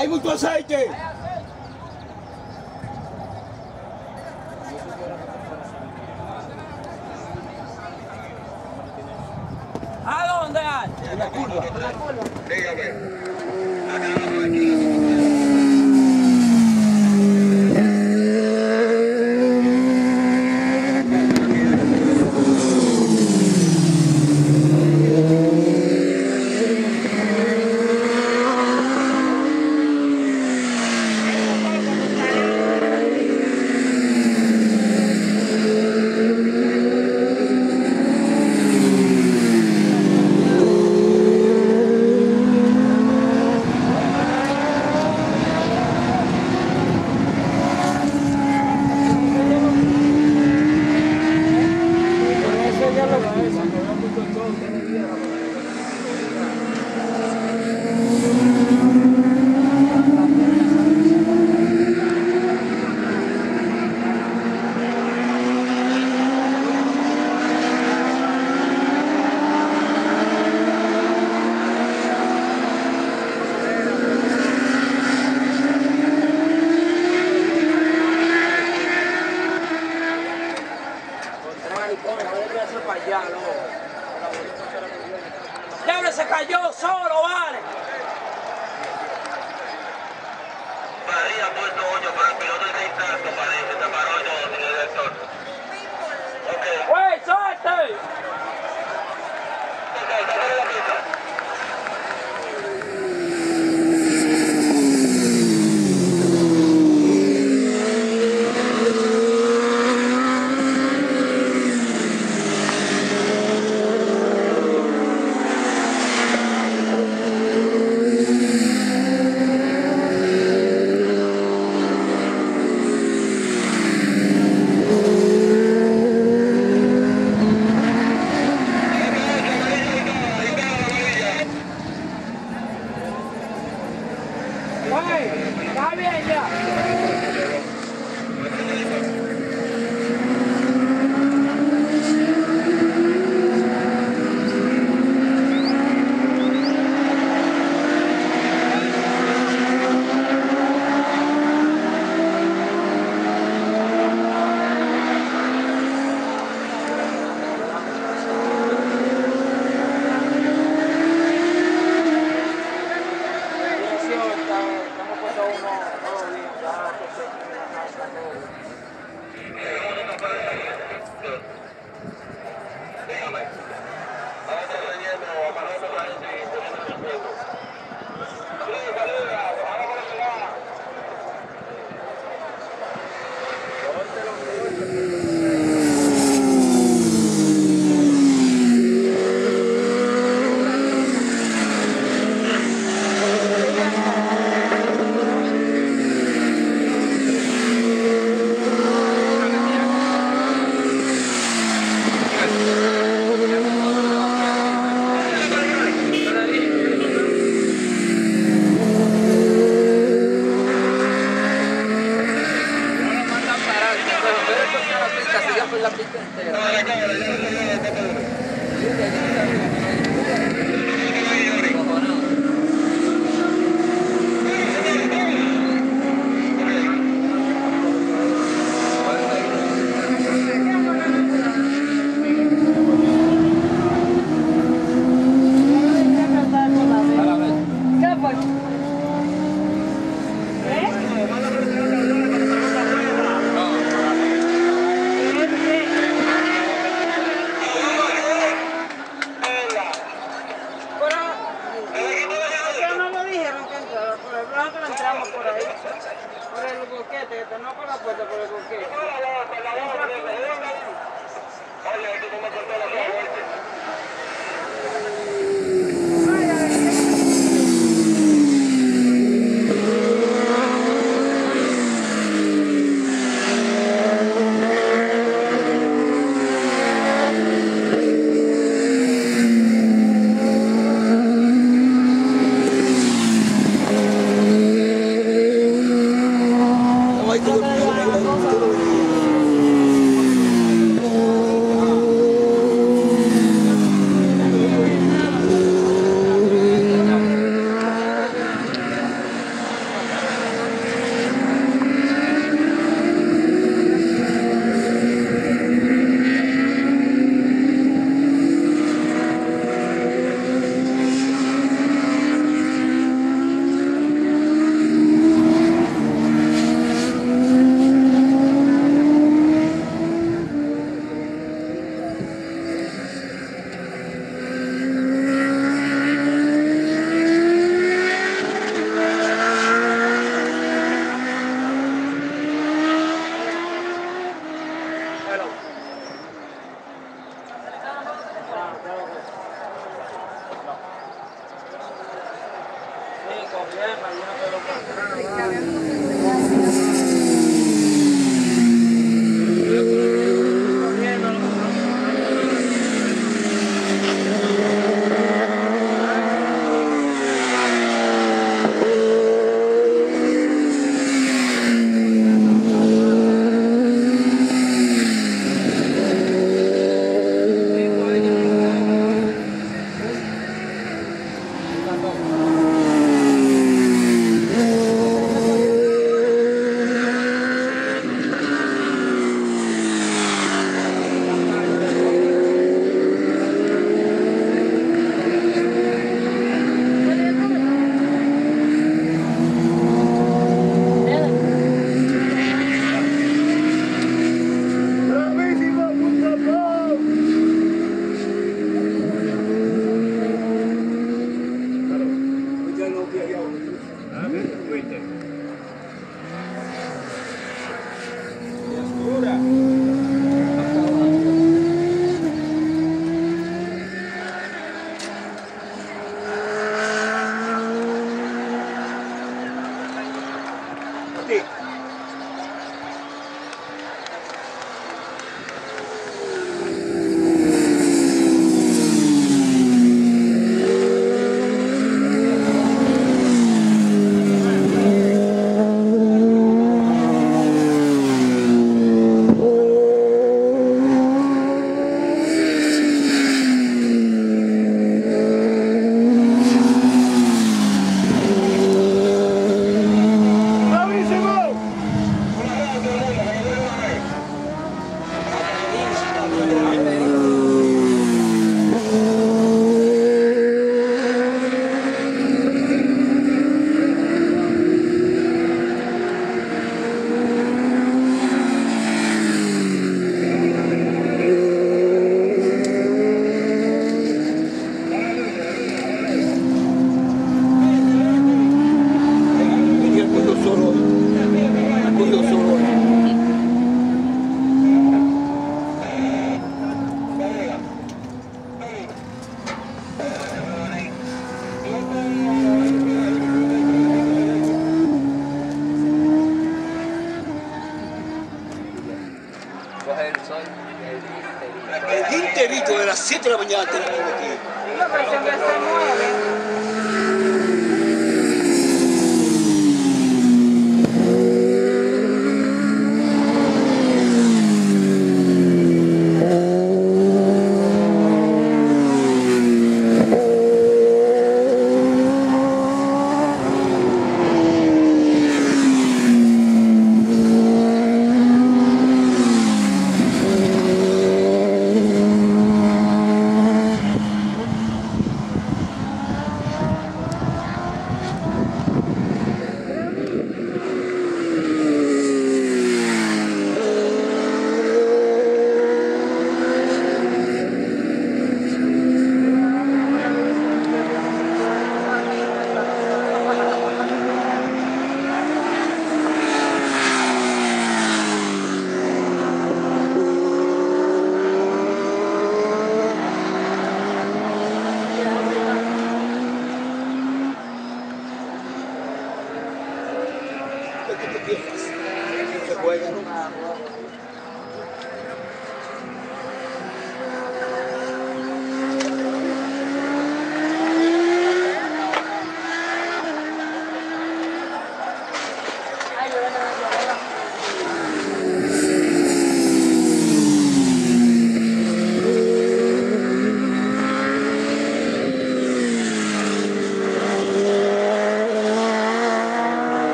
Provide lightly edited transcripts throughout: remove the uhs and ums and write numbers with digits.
Hay mucho aceite. ¿A dónde hay? En la curva. Dígame. Se cayó solo, vale. María puesto 8 para el piloto de distancia, parece, taparó 8, señor director. Ok. ¡Wey, suerte! Ok, taparé la pista.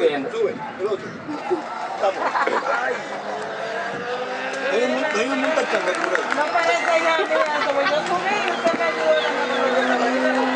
subiendo. Sube, el otro. Vamos. Hay un montacargas. No parece ya, mira, como yo subí, usted me ayudó.